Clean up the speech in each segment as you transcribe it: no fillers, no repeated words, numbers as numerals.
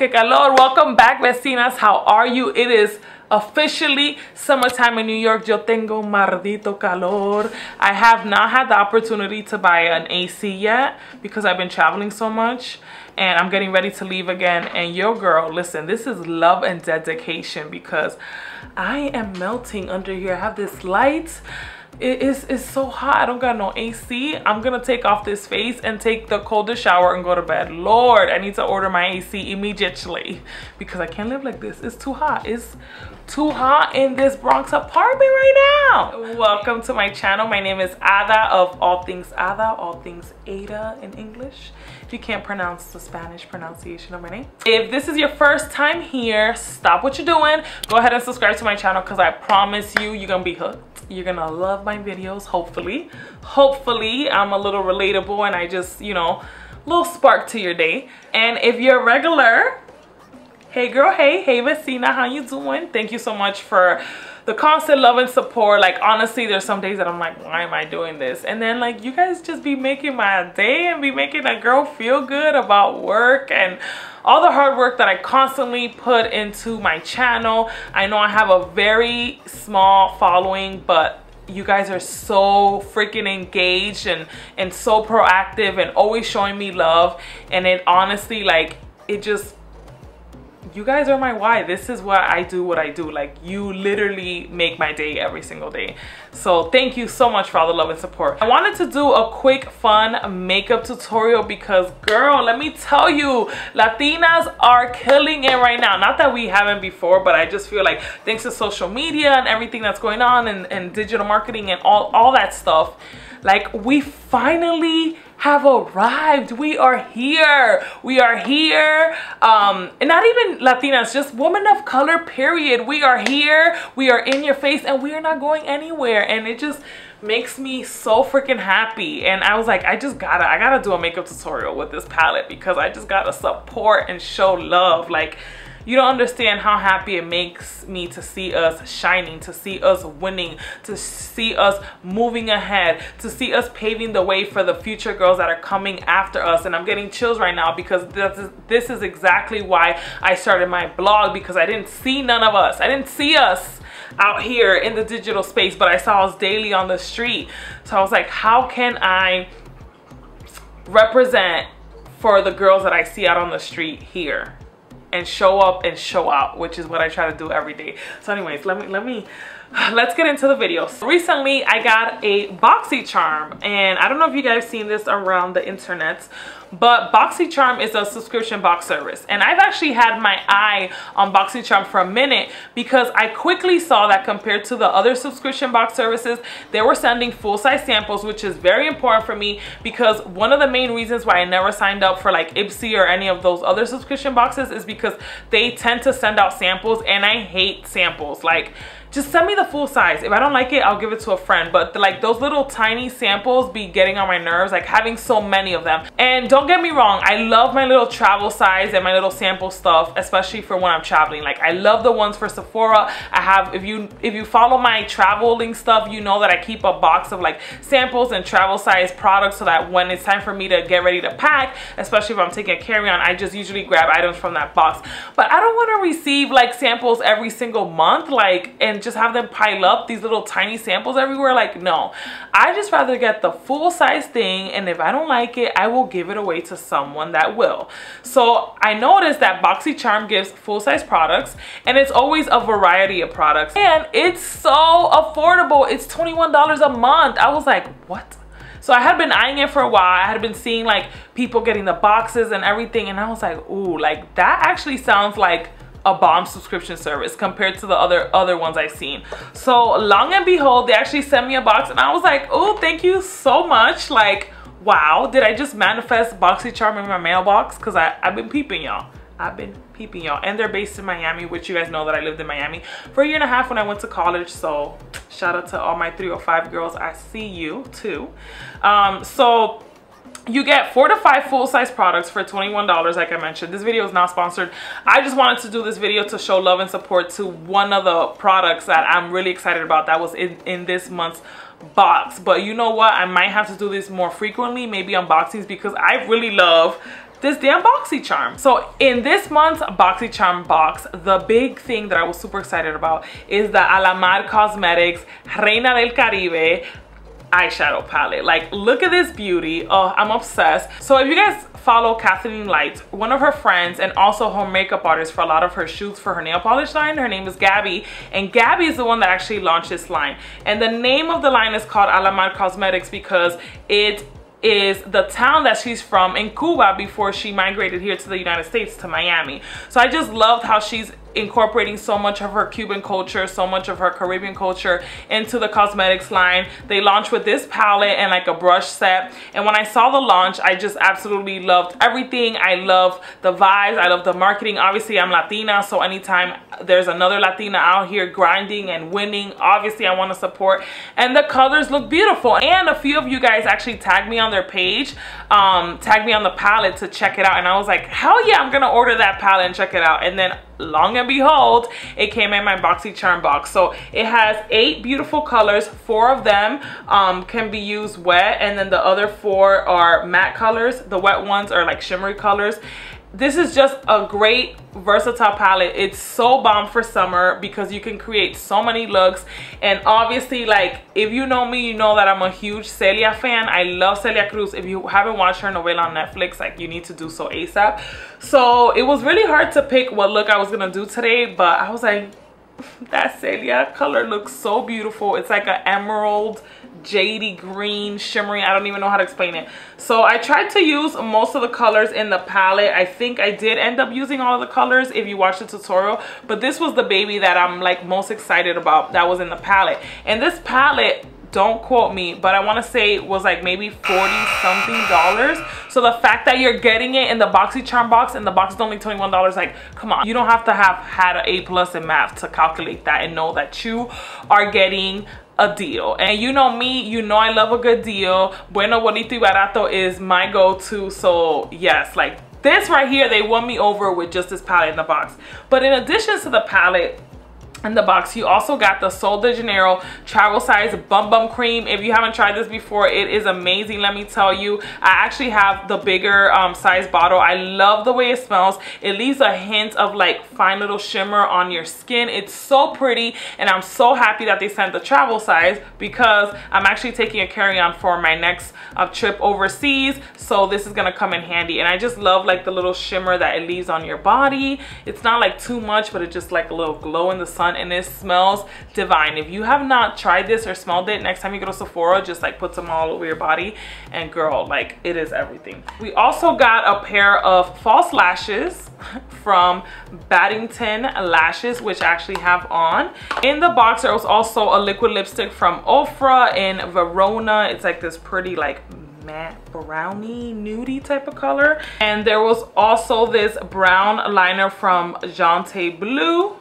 qué calor. Welcome back, vecinas. How are you? It is officially summertime in New York. Yo tengo maldito calor. I have not had the opportunity to buy an AC yet because I've been traveling so much, and I'm getting ready to leave again. And yo girl, listen, this is love and dedication because I am melting under here. I have this light. It's so hot. I don't got no AC. I'm gonna take off this face and take the coldest shower and go to bed. Lord, I need to order my AC immediately because I can't live like this. It's too hot. It's too hot in this Bronx apartment right now. Welcome to my channel. My name is Ada of All Things Ada, All Things Ada in English. If you can't pronounce the Spanish pronunciation of my name. If this is your first time here, stop what you're doing. Go ahead and subscribe to my channel because I promise you, you're gonna be hooked. You're gonna love my videos, hopefully. Hopefully, I'm a little relatable and I just, you know, a little spark to your day. And if you're a regular, hey girl, hey, hey vecina, how you doing? Thank you so much for the constant love and support. Like, honestly, there's some days that I'm like, why am I doing this? And then, like, you guys just be making my day and be making a girl feel good about work and all the hard work that I constantly put into my channel. I know I have a very small following, but you guys are so freaking engaged and so proactive and always showing me love. And it honestly, like, it just, you guys are my why. This is why I do what I do. Like, you literally make my day every single day. So thank you so much for all the love and support. I wanted to do a quick fun makeup tutorial because girl, let me tell you, Latinas are killing it right now. Not that we haven't before, but I just feel like thanks to social media and everything that's going on and digital marketing and all that stuff, like, we finally have arrived. We are here. We are here. And not even Latinas, just women of color, period. We are here. We are in your face and we are not going anywhere. And it just makes me so freaking happy. And I was like, I gotta do a makeup tutorial with this palette because I just gotta support and show love. Like, you don't understand how happy it makes me to see us shining, to see us winning, to see us moving ahead, to see us paving the way for the future girls that are coming after us. And I'm getting chills right now because this is exactly why I started my blog, because I didn't see none of us. I didn't see us out here in the digital space, but I saw us daily on the street. So I was like, how can I represent for the girls that I see out on the street here? And show up and show out, which is what I try to do every day. So anyways, let's get into the video. So recently I got a Boxycharm, and I don't know if you guys seen this around the internet, but Boxycharm is a subscription box service, and I've actually had my eye on Boxycharm for a minute because I quickly saw that compared to the other subscription box services, they were sending full-size samples, which is very important for me because one of the main reasons why I never signed up for like Ipsy or any of those other subscription boxes is because they tend to send out samples, and I hate samples. Like, just send me the full size. If I don't like it, I'll give it to a friend. But like those little tiny samples be getting on my nerves, like having so many of them. And don't get me wrong, I love my little travel size and my little sample stuff, especially for when I'm traveling. Like, I love the ones for Sephora. I have, if you follow my traveling stuff, you know that I keep a box of like samples and travel size products so that when it's time for me to get ready to pack, especially if I'm taking a carry-on, I just usually grab items from that box. But I don't want to receive like samples every single month, like, and just have them pile up, these little tiny samples everywhere. Like, no, I just rather get the full size thing, and if I don't like it, I will give it away to someone that will. So I noticed that Boxycharm gives full size products, and it's always a variety of products, and it's so affordable. It's $21 a month. I was like, what? So I had been eyeing it for a while. I had been seeing like people getting the boxes and everything, and I was like, ooh, like that actually sounds like a bomb subscription service compared to the other ones I've seen. So long and behold, they actually sent me a box, and I was like, oh, thank you so much. Like, wow, did I just manifest Boxycharm in my mailbox? Because I've been peeping y'all. I've been peeping y'all. And they're based in Miami, which you guys know that I lived in Miami for a year and a half when I went to college. So shout out to all my 305 girls. I see you too. So you get 4 to 5 full-size products for $21, like I mentioned. This video is not sponsored. I just wanted to do this video to show love and support to one of the products that I'm really excited about that was in this month's box. But you know what? I might have to do this more frequently, maybe unboxings, because I really love this damn Boxycharm. So in this month's Boxycharm box, the big thing that I was super excited about is the Alamar Cosmetics Reina del Caribe eyeshadow palette. Like, look at this beauty. Oh, I'm obsessed. So if you guys follow Kathleen Light, one of her friends and also her makeup artist for a lot of her shoots for her nail polish line, her name is Gabby, and Gabby is the one that actually launched this line. And the name of the line is called Alamar Cosmetics because it is the town that she's from in Cuba before she migrated here to the United States, to Miami. So I just loved how she's incorporating so much of her Cuban culture, so much of her Caribbean culture into the cosmetics line. They launched with this palette and like a brush set, and when I saw the launch, I just absolutely loved everything. I love the vibes, I love the marketing. Obviously I'm Latina, so anytime there's another Latina out here grinding and winning, obviously I want to support. And the colors look beautiful, and a few of you guys actually tagged me on their page, tagged me on the palette to check it out, and I was like, hell yeah, I'm gonna order that palette and check it out. And then long and behold, it came in my Boxycharm box. So it has 8 beautiful colors. 4 of them can be used wet, and then the other 4 are matte colors. The wet ones are like shimmery colors. This is just a great versatile palette. It's so bomb for summer because you can create so many looks. And obviously, like, if you know me, you know that I'm a huge Celia fan. I love Celia Cruz. If you haven't watched her novela on Netflix, like, you need to do so ASAP. So it was really hard to pick what look I was gonna do today, but I was like, that Celia color looks so beautiful. It's like an emerald jadey green, shimmery. I don't even know how to explain it. So I tried to use most of the colors in the palette. I think I did end up using all of the colors if you watch the tutorial, but this was the baby that I'm like most excited about that was in the palette. And this palette, don't quote me, but I want to say it was like maybe $40 something. So the fact that you're getting it in the Boxycharm box, and the box is only $21, like, come on. You don't have to have had an A+ in math to calculate that and know that you are getting a deal. And you know me, you know I love a good deal. Bueno, bonito y barato is my go-to. So yes, like this right here, they won me over with just this palette in the box. But in addition to the palette in the box, you also got the Sol de Janeiro travel size Bum Bum Cream. If you haven't tried this before, it is amazing, let me tell you. I actually have the bigger size bottle. I love the way it smells. It leaves a hint of like fine little shimmer on your skin. It's so pretty, and I'm so happy that they sent the travel size because I'm actually taking a carry-on for my next trip overseas, so this is gonna come in handy. And I just love like the little shimmer that it leaves on your body. It's not like too much, but it's just like a little glow in the sun, and it smells divine. If you have not tried this or smelled it, next time you go to Sephora, just like put some all over your body, and girl, like, it is everything. We also got a pair of false lashes from Battington Lashes, which I actually have on. In the box there was also a liquid lipstick from Ofra in Verona. It's like this pretty like matte brownie nudie type of color, and there was also this brown liner from Jante Blue,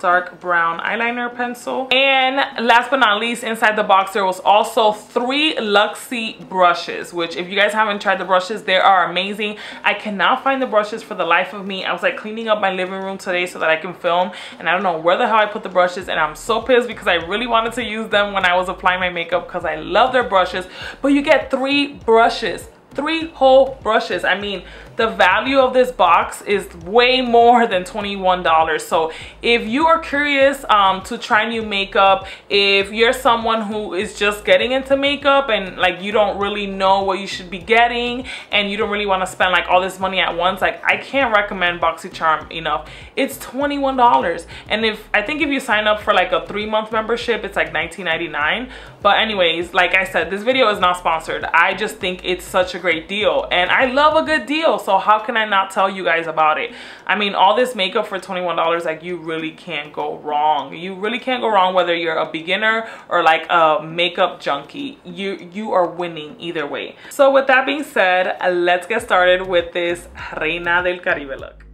dark brown eyeliner pencil. And last but not least, inside the box there was also 3 Luxie brushes, which if you guys haven't tried the brushes, they are amazing. I cannot find the brushes for the life of me. I was like cleaning up my living room today so that I can film, and I don't know where the hell I put the brushes, and I'm so pissed because I really wanted to use them when I was applying my makeup because I love their brushes. But you get 3 brushes, 3 whole brushes. I mean, the value of this box is way more than $21. So if you are curious to try new makeup, if you're someone who is just getting into makeup and like you don't really know what you should be getting and you don't really want to spend like all this money at once, like, I can't recommend Boxycharm enough. It's $21, and I think if you sign up for like a 3-month membership, it's like $19.99. But anyways, like I said, this video is not sponsored. I just think it's such a great deal, and I love a good deal, so how can I not tell you guys about it? I mean, all this makeup for $21, like, you really can't go wrong. You really can't go wrong whether you're a beginner or like a makeup junkie. You are winning either way. So with that being said, let's get started with this Reina del Caribe look.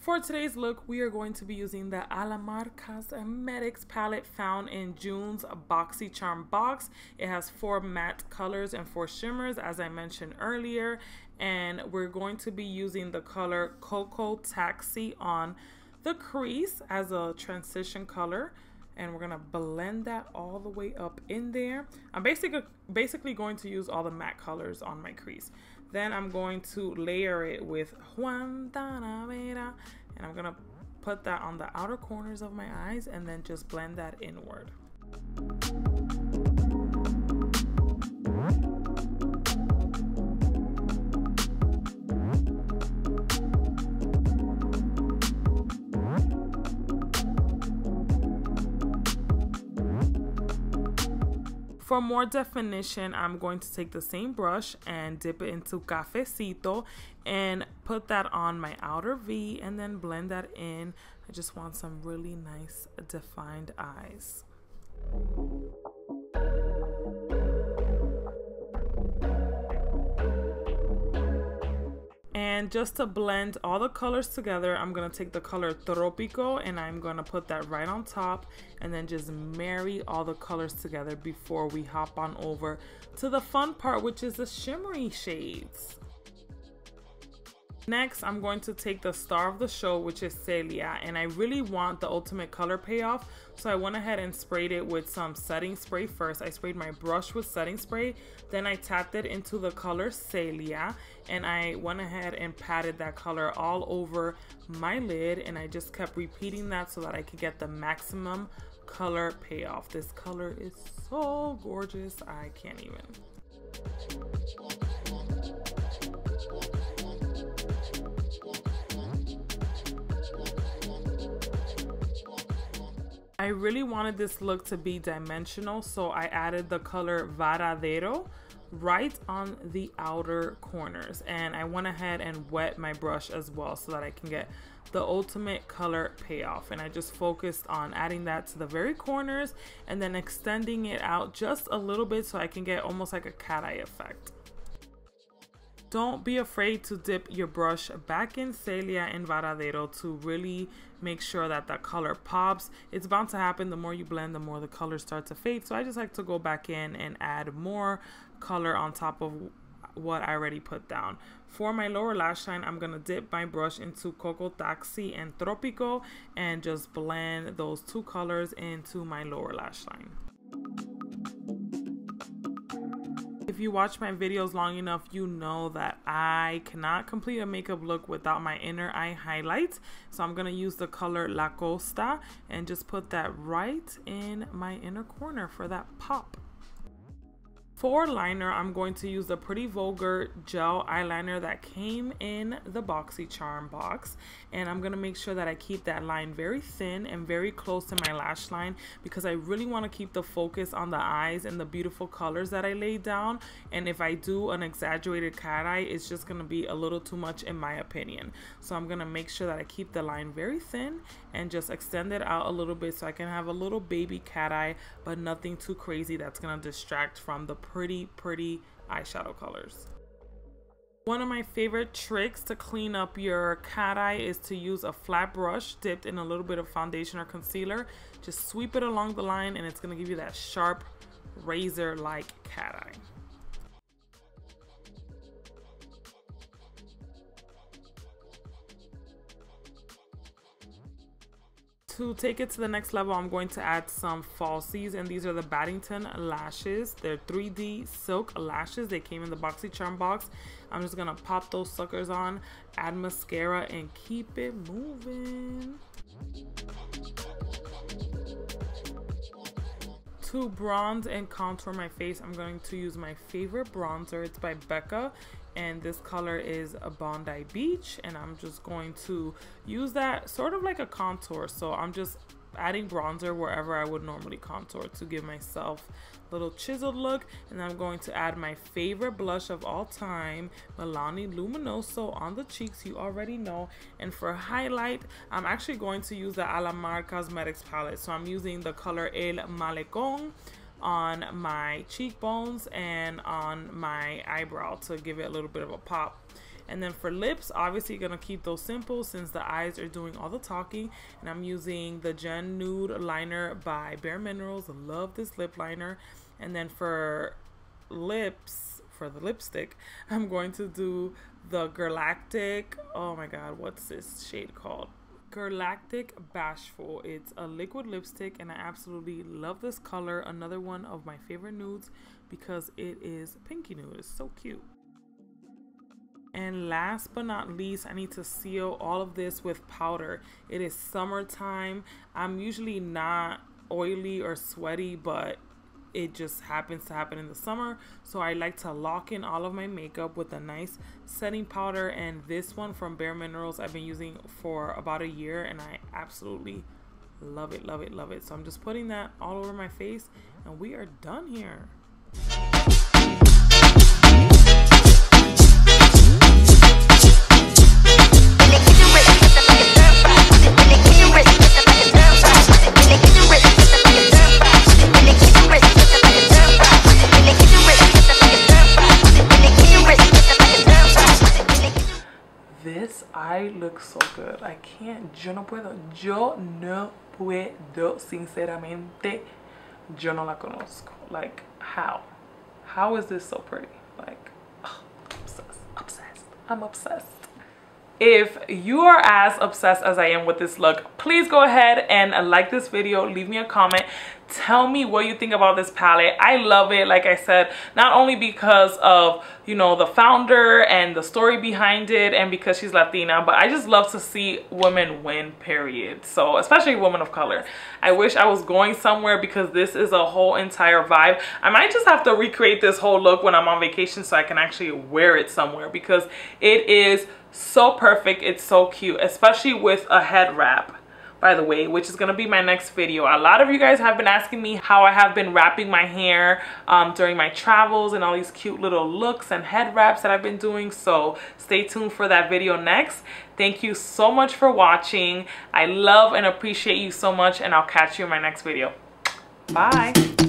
For today's look, we are going to be using the Alamar Cosmetics palette found in June's Boxycharm box. It has 4 matte colors and 4 shimmers, as I mentioned earlier. And we're going to be using the color Coco Taxi on the crease as a transition color. And we're going to blend that all the way up in there. I'm basically going to use all the matte colors on my crease. Then I'm going to layer it with Guantanamera, and I'm going to put that on the outer corners of my eyes and then just blend that inward. For more definition, I'm going to take the same brush and dip it into Cafecito and put that on my outer V and then blend that in. I just want some really nice defined eyes. And just to blend all the colors together, I'm going to take the color Tropico and I'm going to put that right on top and then just marry all the colors together before we hop on over to the fun part, which is the shimmery shades. Next, I'm going to take the star of the show, which is Celia, and I really want the ultimate color payoff, so I went ahead and sprayed it with some setting spray first. I sprayed my brush with setting spray, then I tapped it into the color Celia, and I went ahead and patted that color all over my lid, and I just kept repeating that so that I could get the maximum color payoff. This color is so gorgeous, I can't even. I really wanted this look to be dimensional, so I added the color Varadero right on the outer corners, and I went ahead and wet my brush as well so that I can get the ultimate color payoff, and I just focused on adding that to the very corners and then extending it out just a little bit so I can get almost like a cat eye effect. Don't be afraid to dip your brush back in Celia and Varadero to really make sure that the color pops. It's bound to happen. The more you blend, the more the colors start to fade. So I just like to go back in and add more color on top of what I already put down. For my lower lash line, I'm going to dip my brush into Coco Taxi and Tropico and just blend those two colors into my lower lash line. If you watch my videos long enough, you know that I cannot complete a makeup look without my inner eye highlights. So I'm going to use the color La Costa and just put that right in my inner corner for that pop. For liner, I'm going to use the Pretty Vulgar gel eyeliner that came in the Boxycharm box. And I'm going to make sure that I keep that line very thin and very close to my lash line because I really want to keep the focus on the eyes and the beautiful colors that I laid down. And if I do an exaggerated cat eye, it's just going to be a little too much in my opinion. So I'm going to make sure that I keep the line very thin and just extend it out a little bit so I can have a little baby cat eye, but nothing too crazy that's going to distract from the pretty eyeshadow colors. One of my favorite tricks to clean up your cat eye is to use a flat brush dipped in a little bit of foundation or concealer. Just sweep it along the line and it's going to give you that sharp razor-like cat eye. To take it to the next level, I'm going to add some falsies, and these are the Battington Lashes. They're 3D silk lashes. They came in the Boxycharm box. I'm just going to pop those suckers on, add mascara, and keep it moving. To bronze and contour my face, I'm going to use my favorite bronzer. It's by Becca. And this color is a Bondi Beach, and I'm just going to use that sort of like a contour. So I'm just adding bronzer wherever I would normally contour to give myself a little chiseled look. And I'm going to add my favorite blush of all time, Milani Luminoso, on the cheeks. You already know. And for highlight, I'm actually going to use the Alamar Cosmetics palette. So I'm using the color El Malecon on my cheekbones and on my eyebrow to give it a little bit of a pop. And then for lips, obviously you're going to keep those simple since the eyes are doing all the talking. And I'm using the Gen Nude liner by Bare Minerals. I love this lip liner. And then for lips, for the lipstick, I'm going to do the Girlactik. Oh my god, what's this shade called? Girlactik Bashful. It's a liquid lipstick and I absolutely love this color. Another one of my favorite nudes because it is pinky nude. It's so cute. And last but not least, I need to seal all of this with powder. It is summertime. I'm usually not oily or sweaty, but it just happens to happen in the summer. So I like to lock in all of my makeup with a nice setting powder. And this one from Bare Minerals I've been using for about a year, and I absolutely love it, love it, love it. So I'm just putting that all over my face, and we are done here. I look so good. I can't, yo no puedo, sinceramente, yo no la conozco. Like, how is this so pretty? Like, oh, I'm obsessed. If you are as obsessed as I am with this look, please go ahead and like this video, leave me a comment, tell me what you think about this palette. I love it, like I said, not only because of, you know, the founder and the story behind it and because she's Latina, but I just love to see women win, period. So, especially women of color. I wish I was going somewhere because this is a whole entire vibe. I might just have to recreate this whole look when I'm on vacation so I can actually wear it somewhere, because it is so perfect. It's so cute, especially with a head wrap, by the way, which is going to be my next video. A lot of you guys have been asking me how I have been wrapping my hair during my travels and all these cute little looks and head wraps that I've been doing, so stay tuned for that video next. Thank you so much for watching. I love and appreciate you so much, and I'll catch you in my next video. Bye.